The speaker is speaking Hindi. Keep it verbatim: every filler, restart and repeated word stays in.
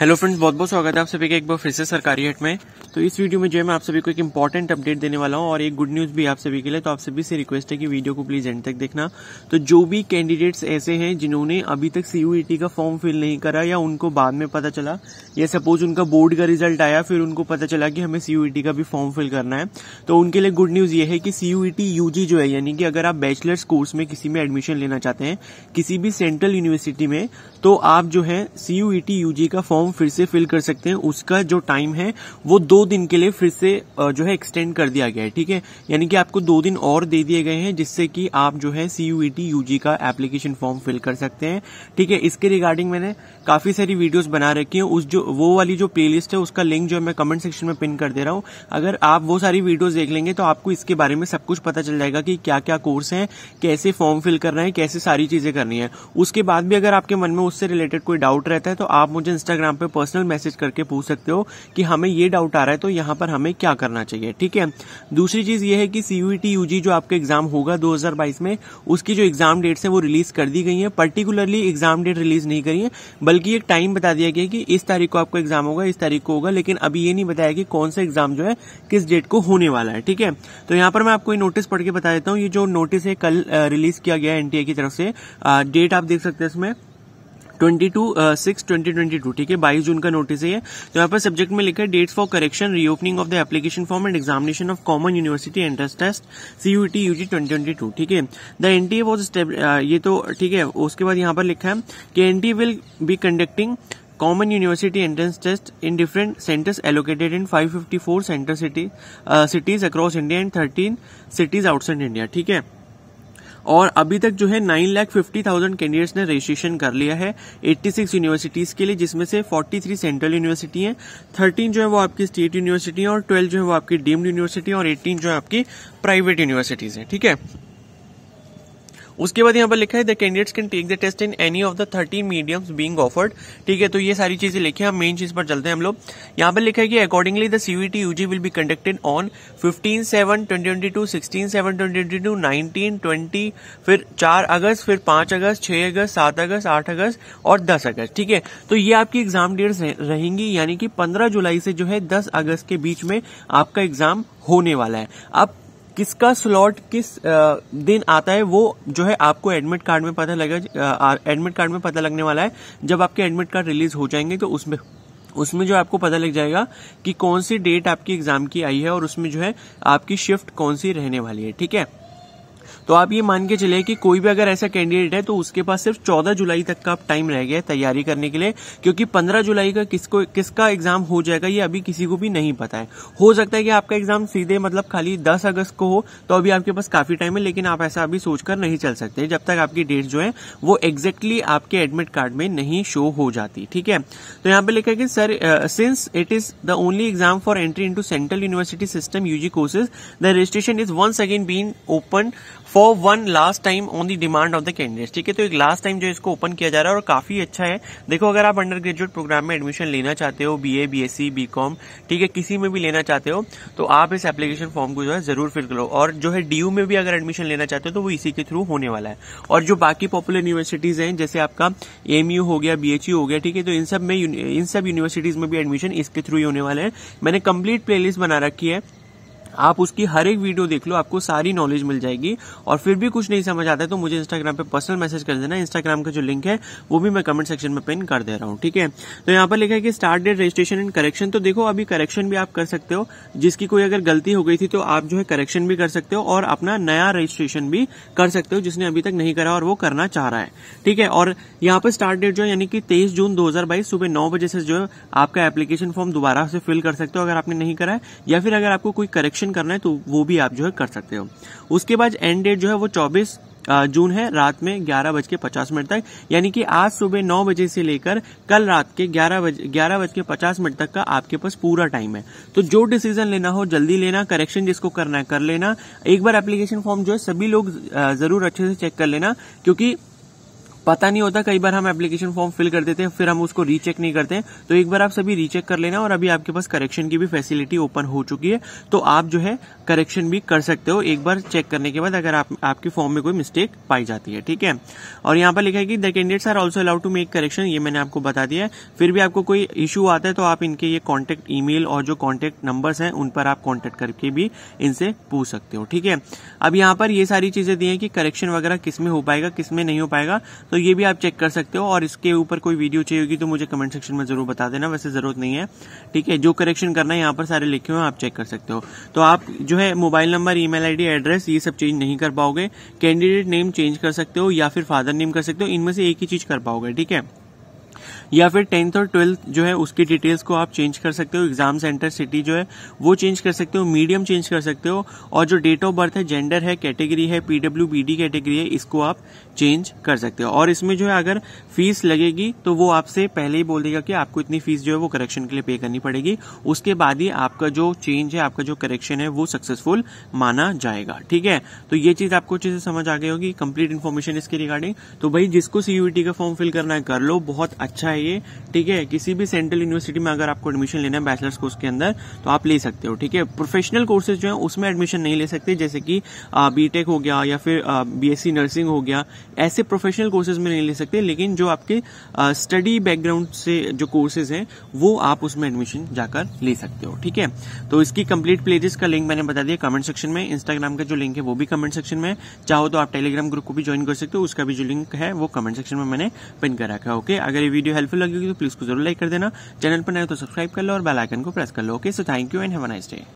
हेलो फ्रेंड्स, बहुत बहुत स्वागत है आप सभी का एक बार फिर से सरकारी हट में। तो इस वीडियो में जो है मैं आप सभी को एक इंपॉर्टेंट अपडेट देने वाला हूं और एक गुड न्यूज़ भी आप सभी के लिए। तो आप सभी से रिक्वेस्ट है कि वीडियो को प्लीज एंड तक देखना। तो जो भी कैंडिडेट्स ऐसे हैं जिन्होंने अभी तक सीयूईटी का फॉर्म फिल नहीं करा या उनको बाद में पता चला या सपोज उनका बोर्ड का रिजल्ट आया फिर उनको पता चला कि हमें सीयूईटी का भी फॉर्म फिल करना है, तो उनके लिए गुड न्यूज़ ये है कि सीयूईटी यूजी जो है यानी कि अगर आप बैचलर्स कोर्स में किसी में एडमिशन लेना चाहते हैं किसी भी सेंट्रल यूनिवर्सिटी में, तो आप जो है सीयूईटी यूजी का फॉर्म फिर से फिल कर सकते हैं। उसका जो टाइम है वो दो दिन के लिए फिर से जो है एक्सटेंड कर दिया गया है, ठीक है। यानी कि आपको दो दिन और दे दिए गए हैं जिससे कि आप जो है सीयूईटी यूजी का एप्लीकेशन फॉर्म फिल कर सकते हैं, ठीक है। इसके रिगार्डिंग मैंने काफी सारी वीडियोस बना रखी है, उस जो वो वाली जो प्लेलिस्ट है उसका लिंक जो है मैं कमेंट सेक्शन में पिन कर दे रहा हूँ। अगर आप वो सारी वीडियोस देख लेंगे तो आपको इसके बारे में सब कुछ पता चल जाएगा कि क्या क्या कोर्स है, कैसे फॉर्म फिल करना है, कैसे सारी चीजें करनी है। उसके बाद भी अगर आपके मन में उससे रिलेटेड कोई डाउट रहता है तो आप मुझे इंस्टाग्राम पे पर्सनल मैसेज करके पूछ सकते हो कि हमें ये डाउट आ रहा है तो यहाँ पर हमें क्या करना चाहिए, ठीक है। दूसरी चीज ये है कि सीयूईटी यूजी जो आपका एग्जाम होगा दो हज़ार बाईस में, उसकी जो एग्जाम डेट्स है वो रिलीज कर दी गई है। पर्टिकुलरली एग्जाम डेट रिलीज नहीं करी है बल्कि एक टाइम बता दिया गया कि इस तारीख को आपको एग्जाम होगा, इस तारीख को होगा, लेकिन अभी ये नहीं बताया कि कौन सा एग्जाम जो है किस डेट को होने वाला है, ठीक है। तो यहाँ पर मैं आपको नोटिस पढ़ के बता देता हूँ। ये जो नोटिस है कल रिलीज किया गया एनटीए की तरफ से, डेट आप देख सकते हैं इसमें बाईस सिक्स ट्वेंटी ट्वेंटी टू, ठीक है, बाईस जून का नोटिस है। तो यहाँ पर सब्जेक्ट में लिखा है dates for correction reopening of the application form and examination of common university entrance test CUET UG twenty twenty two, ठीक है। द एनटीए वाज स्टेप, ये तो ठीक है। उसके बाद यहाँ पर लिखा है कि NTA will be conducting common university entrance test in different centres allocated in five fifty four centre city cities across India and thirteen cities outside India, ठीक है। और अभी तक जो है nine lakh fifty thousand candidates ने रजिस्ट्रेशन कर लिया है छियासी यूनिवर्सिटीज के लिए, जिसमें से तैंतालीस सेंट्रल यूनिवर्सिटी हैं, तेरह जो है वो आपकी स्टेट यूनिवर्सिटी हैं और बारह जो है वो आपकी डीम्ड यूनिवर्सिटी और अठारह जो है आपकी प्राइवेट यूनिवर्सिटीज हैं, ठीक है। उसके बाद यहाँ पर लिखा है the candidates can take the test in any of the thirteen mediums being offered, ठीक है। तो ये सारी चीजें लिखी है। मेन चीज पर चलते हैं हम लोग। यहाँ पर लिखा है कि accordingly the CUET UG will be conducted on fifteen seven twenty twenty two, sixteen seven twenty twenty two, nineteen twenty, फिर चार अगस्त, फिर पांच अगस्त, छह अगस्त, सात अगस्त, आठ अगस्त और दस अगस्त, ठीक है। तो ये आपकी एग्जाम डेट्स रहेंगी, यानी कि पंद्रह जुलाई से जो है दस अगस्त के बीच में आपका एग्जाम होने वाला है। अब किसका स्लॉट किस दिन आता है वो जो है आपको एडमिट कार्ड में पता लगेगा, एडमिट कार्ड में पता लगने वाला है। जब आपके एडमिट कार्ड रिलीज हो जाएंगे तो उसमें उसमें जो आपको पता लग जाएगा कि कौन सी डेट आपकी एग्जाम की आई है और उसमें जो है आपकी शिफ्ट कौन सी रहने वाली है, ठीक है। तो आप ये मान के चलिए कि कोई भी अगर ऐसा कैंडिडेट है तो उसके पास सिर्फ चौदह जुलाई तक का टाइम रह गया है तैयारी करने के लिए, क्योंकि पंद्रह जुलाई का किसको किसका एग्जाम हो जाएगा ये अभी किसी को भी नहीं पता है। हो सकता है कि आपका एग्जाम सीधे मतलब खाली दस अगस्त को हो, तो अभी आपके पास काफी टाइम है, लेकिन आप ऐसा अभी सोचकर नहीं चल सकते जब तक आपकी डेट जो है वो एग्जैक्टली आपके एडमिट कार्ड में नहीं शो हो जाती, ठीक है। तो यहाँ पे लिखा है कि sir since it is the only exam for entry into central university system UG courses the registration is once again been open for one last time on the demand of the candidates, ठीक है। तो एक लास्ट टाइम जो इसको ओपन किया जा रहा है और काफी अच्छा है। देखो, अगर आप अंडर ग्रेजुएट प्रोग्राम में एडमिशन लेना चाहते हो, बीए, बीएससी, बीकॉम, ठीक है, किसी में भी लेना चाहते हो तो आप इस एप्लीकेशन फॉर्म को जो है जरूर फिल करो। और जो है डीयू में भी अगर एडमिशन लेना चाहते हो तो वो इसी के थ्रू होने वाला है। और जो बाकी पॉपुलर यूनिवर्सिटीज हैं जैसे आपका एमयू हो गया, बीएचयू हो गया, ठीक है, तो इन सब में इन सब यूनिवर्सिटीज में भी एडमिशन इसके थ्रू ही होने वाला है। मैंने कंप्लीट प्लेलिस्ट बना रखी है, आप उसकी हर एक वीडियो देख लो, आपको सारी नॉलेज मिल जाएगी। और फिर भी कुछ नहीं समझ आता है तो मुझे इंस्टाग्राम पे पर्सनल मैसेज कर देना। इंस्टाग्राम का जो लिंक है वो भी मैं कमेंट सेक्शन में पिन कर दे रहा हूँ, ठीक है। तो यहाँ पर लिखा है कि start date, registration and correction. तो देखो, अभी करेक्शन भी आप कर सकते हो, जिसकी कोई अगर गलती हो गई थी तो आप जो है करेक्शन भी कर सकते हो और अपना नया रजिस्ट्रेशन भी कर सकते हो जिसने अभी तक नहीं करा और वो करना चाह रहा है, ठीक है। और यहाँ पर स्टार्ट डेट जो है यानी कि तेईस जून दो हजार बाईस सुबह नौ बजे से जो है आपका एप्लीकेशन फॉर्म दोबारा से फिल कर सकते हो अगर आपने नहीं करा है, या फिर अगर आपको कोई करेक्शन करना है तो वो भी आप जो है कर सकते हो। उसके बाद एंड डेट जो है वो चौबीस जून है, रात में ग्यारह बज के पचास मिनट तक, यानी कि आज सुबह नौ बजे से लेकर कल रात के ग्यारह बज ग्यारह बज के पचास मिनट तक का आपके पास पूरा टाइम है। तो जो डिसीजन लेना हो जल्दी लेना, करेक्शन जिसको करना है कर लेना। एक बार एप्लीकेशन फॉर्म जो है सभी लोग जरूर अच्छे से चेक कर लेना, क्योंकि पता नहीं होता, कई बार हम एप्लीकेशन फॉर्म फिल कर देते हैं फिर हम उसको रीचेक नहीं करते, तो एक बार आप सभी रीचेक कर लेना। और अभी आपके पास करेक्शन की भी फैसिलिटी ओपन हो चुकी है, तो आप जो है करेक्शन भी कर सकते हो एक बार चेक करने के बाद, अगर आप, आपके फॉर्म में कोई मिस्टेक पाई जाती है। ठीक है, और यहाँ पर लिखा है कि the candidates are also allowed to make correction, ये मैंने आपको बता दिया है। फिर भी आपको कोई इशू आता है तो आप इनके ये कॉन्टेक्ट ईमेल और जो कॉन्टेक्ट नंबर्स हैं उन पर आप कॉन्टेक्ट करके भी इनसे पूछ सकते हो। ठीक है, अब यहाँ पर ये सारी चीजें दी हैं कि करेक्शन वगैरह किसमें हो पाएगा किसमें नहीं हो पाएगा, तो ये भी आप चेक कर सकते हो। और इसके ऊपर कोई वीडियो चाहिए होगी तो मुझे कमेंट सेक्शन में जरूर बता देना, वैसे जरूरत नहीं है। ठीक है, जो करेक्शन करना है यहाँ पर सारे लिखे हुए, आप चेक कर सकते हो। तो आप जो है mobile number, email ID, address ये सब चेंज नहीं कर पाओगे, कैंडिडेट नेम चेंज कर सकते हो या फिर फादर नेम कर सकते हो, इनमें से एक ही चीज कर पाओगे। ठीक है, या फिर टेंथ और ट्वेल्थ जो है उसकी डिटेल्स को आप चेंज कर सकते हो, एग्जाम सेंटर सिटी जो है वो चेंज कर सकते हो, मीडियम चेंज कर सकते हो, और जो डेट ऑफ बर्थ है, जेंडर है, कैटेगरी है, पीडब्ल्यूबीडी कैटेगरी है, इसको आप चेंज कर सकते हो। और इसमें जो है अगर फीस लगेगी तो वो आपसे पहले ही बोल देगा कि आपको इतनी फीस जो है वो करेक्शन के लिए पे करनी पड़ेगी, उसके बाद ही आपका जो चेंज है, आपका जो करेक्शन है वो सक्सेसफुल माना जाएगा। ठीक है, तो ये चीज आपको अच्छे से समझ आ गई होगी, कंप्लीट इन्फॉर्मेशन इसके रिगार्डिंग। तो भाई जिसको सीयूईटी का फॉर्म फिल करना है कर लो, बहुत अच्छा है ये। ठीक है, किसी भी सेंट्रल यूनिवर्सिटी में अगर आपको एडमिशन लेना है बैचलर्स कोर्स के अंदर तो आप ले सकते हो। ठीक है, प्रोफेशनल कोर्सेज जो है उसमें एडमिशन नहीं ले सकते, जैसे कि बीटेक हो गया या फिर बीएससी नर्सिंग हो गया, ऐसे प्रोफेशनल कोर्सेज में नहीं ले सकते, लेकिन जो आपके स्टडी बैकग्राउंड से जो कोर्सेज हैं वो आप उसमें एडमिशन जाकर ले सकते हो। ठीक है, तो इसकी कंप्लीट प्लेलिस्ट का लिंक मैंने बता दिया कमेंट सेक्शन में, इंस्टाग्राम का जो लिंक है वो भी कमेंट सेक्शन में, चाहो तो आप टेलीग्राम ग्रुप को भी ज्वाइन कर सकते हो, उसका भी जो लिंक है वो कमेंट सेक्शन में मैंने पिन कर रखा है। ओके, अगर ये वीडियो हेल्पफुल लगी होगी तो प्लीज को जरूर लाइक कर देना, चैनल पर नए हो तो सब्सक्राइब कर लो और बेल आइकन को प्रेस कर लो। Okay, so thank you and have a nice day.